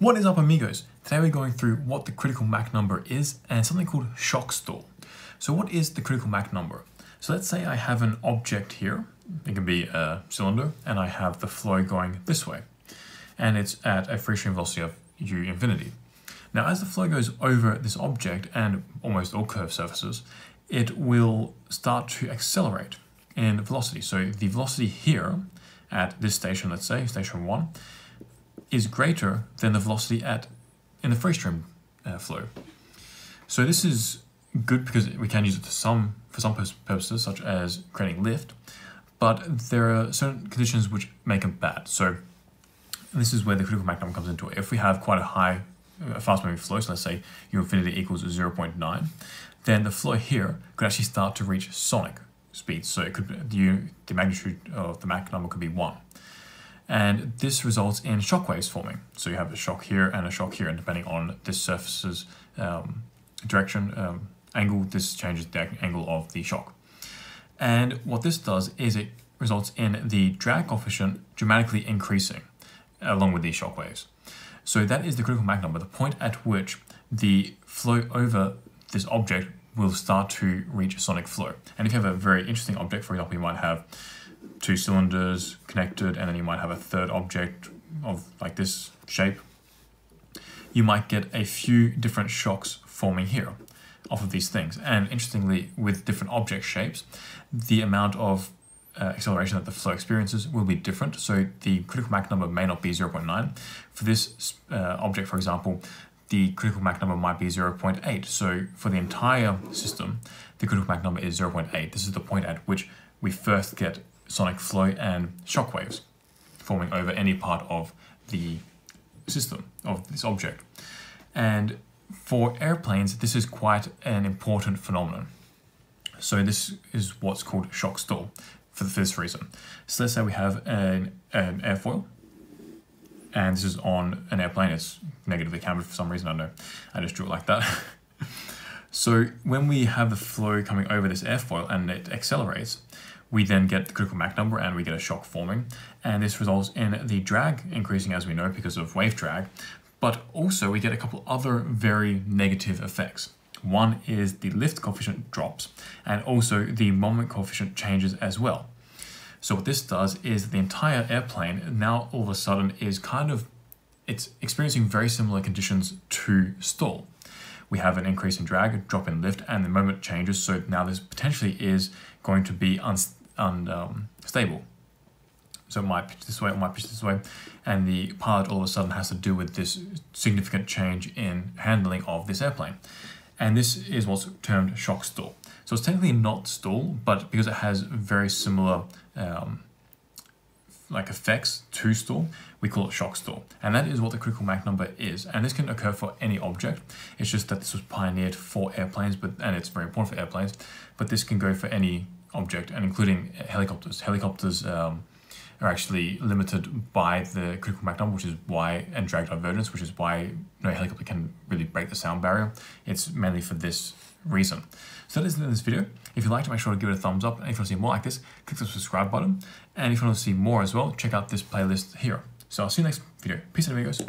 What is up, amigos? Today we're going through what the critical Mach number is and something called shock stall. So what is the critical Mach number? So let's say I have an object here. It can be a cylinder, and I have the flow going this way, and it's at a free stream velocity of u infinity. Now, as the flow goes over this object and almost all curved surfaces, it will start to accelerate in velocity. So the velocity here at this station, let's say station 1, is greater than the velocity in the free stream flow. So this is good because we can use it for some purposes, such as creating lift, but there are certain conditions which make them bad. So this is where the critical Mach number comes into it. If we have quite a fast-moving flow, so let's say u infinity equals 0.9, then the flow here could actually start to reach sonic speed. So it could the magnitude of the Mach number could be 1. And this results in shock waves forming. So you have a shock here and a shock here, and depending on this surface's direction, angle, this changes the angle of the shock. And what this does is it results in the drag coefficient dramatically increasing along with these shock waves. So that is the critical Mach number, the point at which the flow over this object will start to reach sonic flow. And if you have a very interesting object, for example, you might have two cylinders connected, and then you might have a third object of like this shape, you might get a few different shocks forming here off of these things. And interestingly, with different object shapes, the amount of acceleration that the flow experiences will be different. So the critical Mach number may not be 0.9. For this object, for example, the critical Mach number might be 0.8. So for the entire system, the critical Mach number is 0.8. This is the point at which we first get sonic flow and shock waves forming over any part of the system of this object. And for airplanes, this is quite an important phenomenon. So this is what's called shock stall for this reason. So let's say we have an airfoil, and this is on an airplane. It's negatively cambered for some reason, I don't know. I just drew it like that. So when we have the flow coming over this airfoil and it accelerates, we then get the critical Mach number and we get a shock forming. And this results in the drag increasing, as we know, because of wave drag. But also we get a couple other very negative effects. One is the lift coefficient drops, and also the moment coefficient changes as well. So what this does is the entire airplane now all of a sudden is it's experiencing very similar conditions to stall. We have an increase in drag, a drop in lift, and the moment changes. So now this potentially is going to be unstable. So it might pitch this way, it might pitch this way. And the pilot all of a sudden has to deal with this significant change in handling of this airplane. And this is what's termed shock stall. So it's technically not stall, but because it has very similar effects to stall, we call it shock stall. And that is what the critical Mach number is. And this can occur for any object. It's just that this was pioneered for airplanes, and it's very important for airplanes, but this can go for any object, and including helicopters. Helicopters are actually limited by the critical Mach number, and drag divergence, which is why no helicopter can really break the sound barrier. It's mainly for this reason. So that is it in this video. If you liked it, make sure to give it a thumbs up. And if you want to see more like this, click the subscribe button. And if you want to see more as well, check out this playlist here. So I'll see you next video. Peace out, amigos.